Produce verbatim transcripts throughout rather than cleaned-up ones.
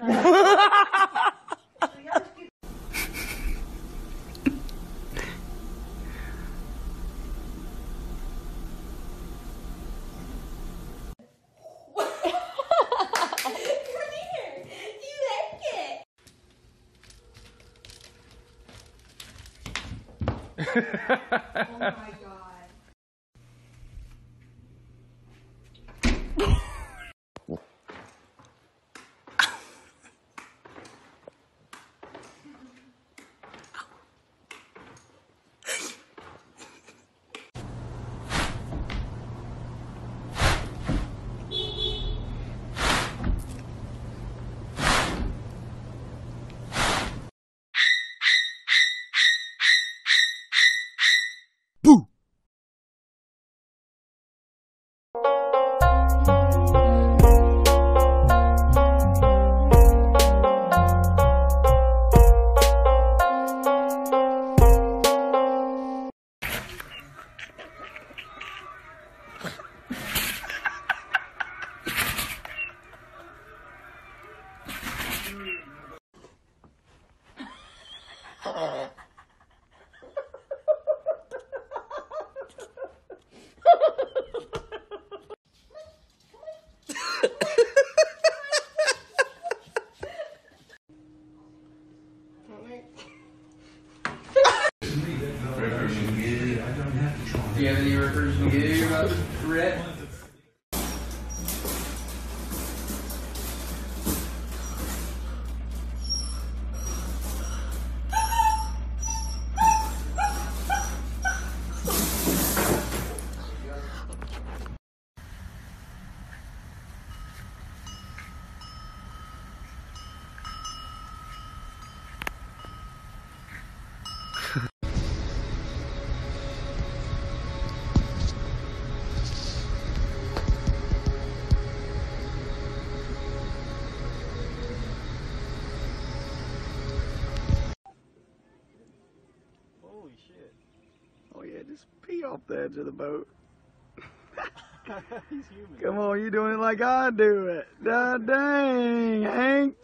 Oh my god. Do you have any reference you can give you about Rhett? Just pee off the edge of the boat. He's human. Come on, you doing it like I do it. Da dang, Hank.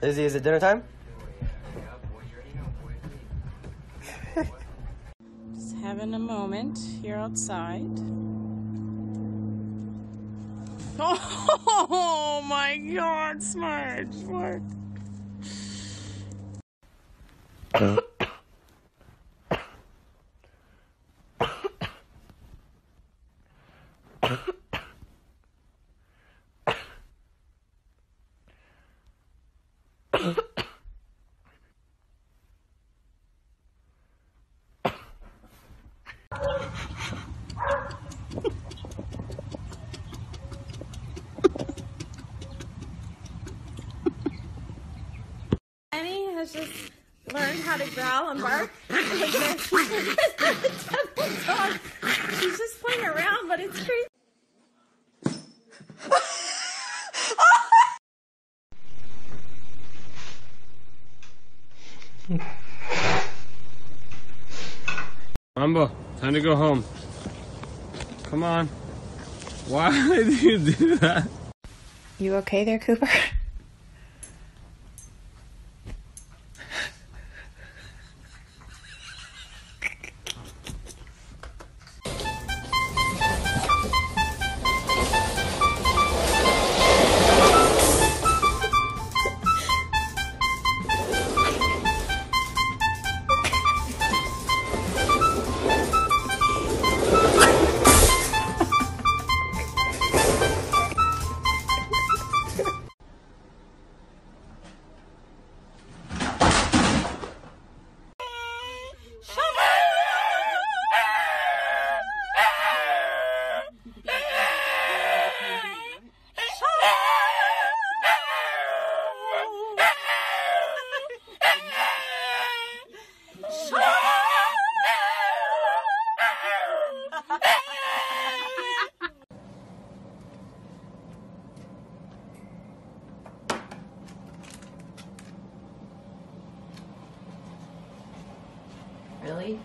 Izzy, is it dinner time? Just having a moment here outside. Oh my god, Smudge, what? Uh. Annie has just learned how to growl and bark. She's just playing around, but it's crazy. Mumbo, time to go home. Come on. Why did you do that? You okay there, Cooper? Really?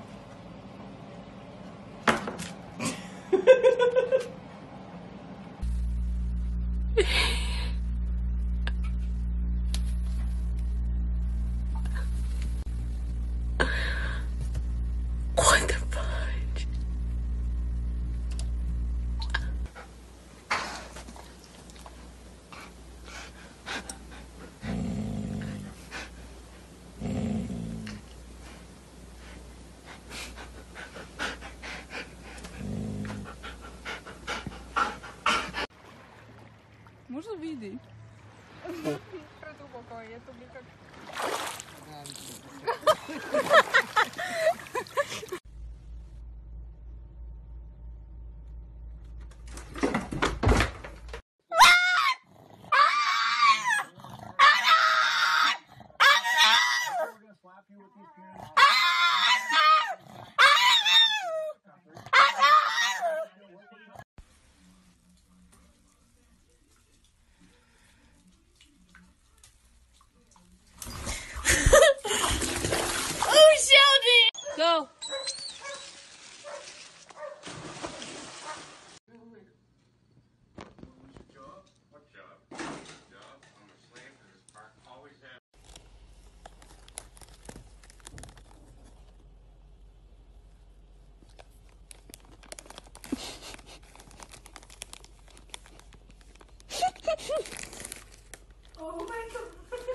What the fudge? Можно выйти? Продумал, я тобі как... Go! Oh my God!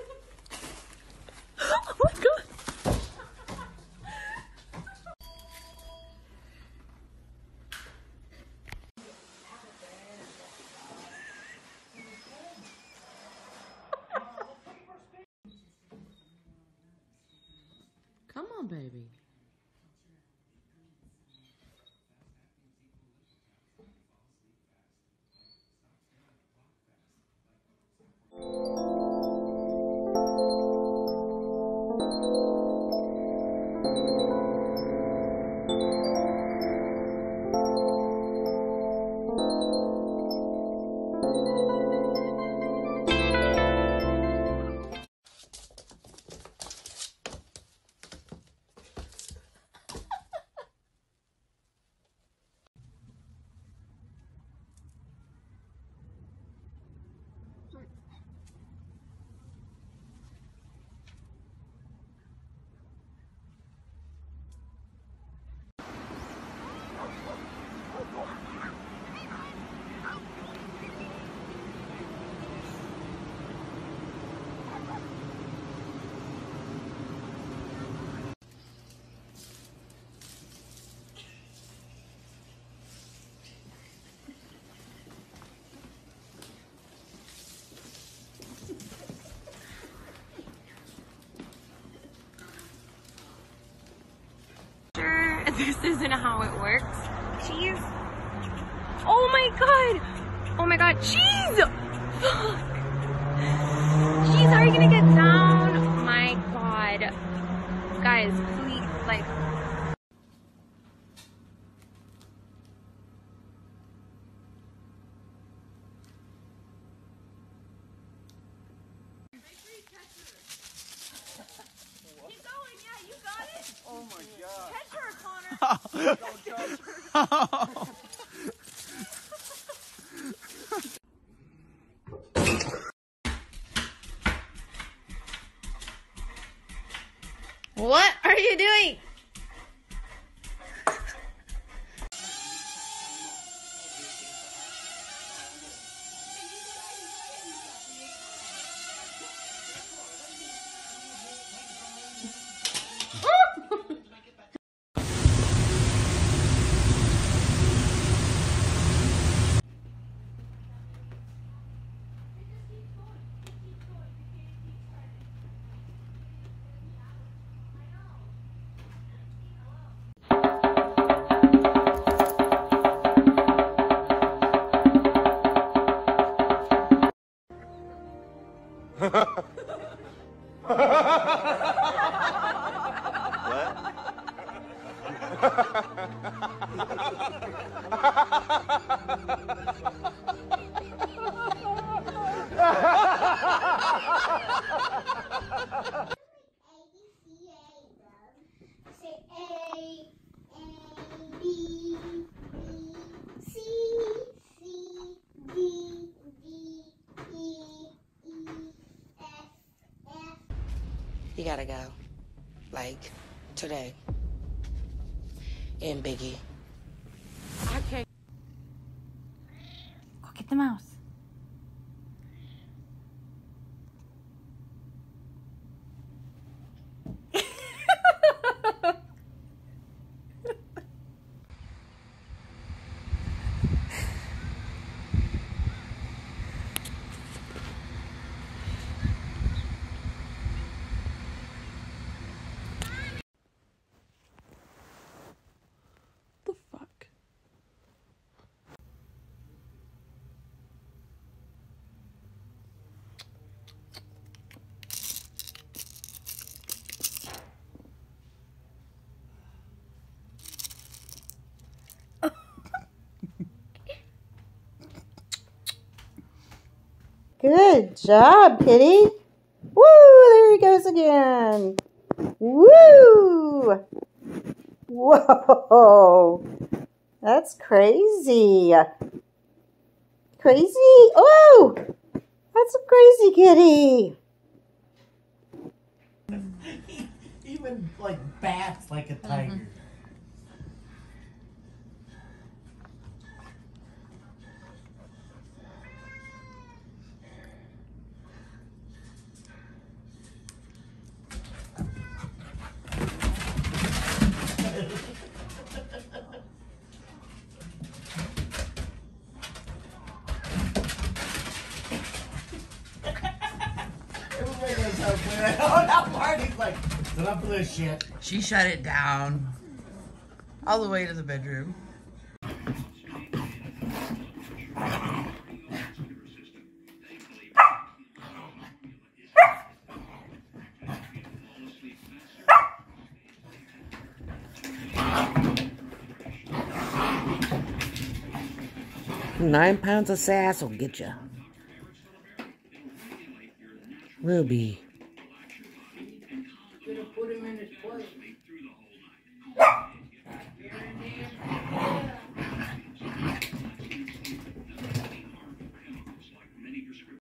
Baby. This isn't how it works. Cheese. Oh my God. Oh my God. Cheese. Fuck. Cheese, how are you gonna get down? Oh my God. Guys, please, like. Oh my God. Catch her, Connor. Don't judge her. What are you doing? What? You gotta go. Like, today. And Biggie. I can't. Go get the mouse. Good job, Kitty. Woo! There he goes again. Woo! Whoa! That's crazy. Crazy? Oh! That's a crazy kitty. He even like bats like a tiger. Mm-hmm. Shit. She shut it down all the way to the bedroom. Nine pounds of sass will get you. Ruby. Put him in his place.